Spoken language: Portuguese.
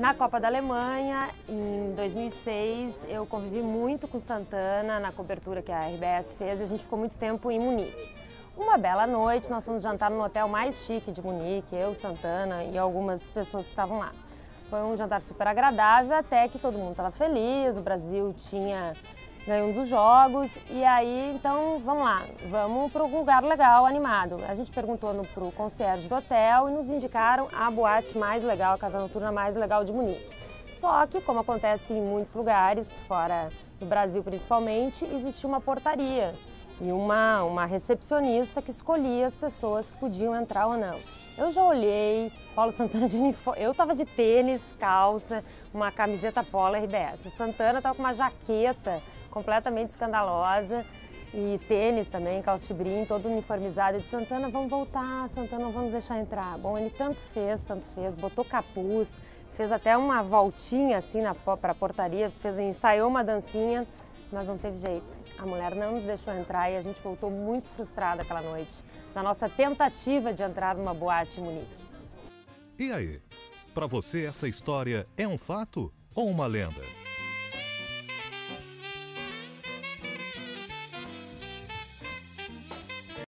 Na Copa da Alemanha, em 2006, eu convivi muito com o Sant'Ana na cobertura que a RBS fez e a gente ficou muito tempo em Munique. Uma bela noite, nós fomos jantar no hotel mais chique de Munique, eu, Sant'Ana e algumas pessoas que estavam lá. Foi um jantar super agradável, até que todo mundo estava feliz, o Brasil ganhou um dos jogos e aí, então, vamos lá, vamos para um lugar legal, animado. A gente perguntou para o concierge do hotel e nos indicaram a boate mais legal, a casa noturna mais legal de Munique. Só que, como acontece em muitos lugares, fora do Brasil principalmente, existia uma portaria e uma recepcionista que escolhia as pessoas que podiam entrar ou não. Eu já olhei, Paulo Sant'Ana de uniforme, eu tava de tênis, calça, uma camiseta polo RBS. O Sant'Ana tava com uma jaqueta completamente escandalosa e tênis também, calça de brim, todo uniformizado. Eu disse, Sant'Ana, vamos voltar, Sant'Ana, não vamos deixar entrar. Bom, ele tanto fez, botou capuz, fez até uma voltinha assim pra portaria, ensaiou uma dancinha, mas não teve jeito. A mulher não nos deixou entrar e a gente voltou muito frustrada aquela noite, na nossa tentativa de entrar numa boate em Munique. E aí, para você essa história é um fato ou uma lenda?